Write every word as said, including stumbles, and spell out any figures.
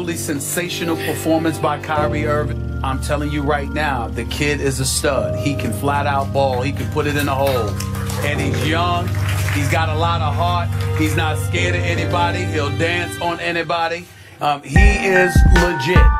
absolutely sensational performance by Kyrie Irving. I'm telling you right now, the kid is a stud. He can flat out ball. He can put it in the hole. And he's young. He's got a lot of heart. He's not scared of anybody. He'll dance on anybody. Um, he is legit.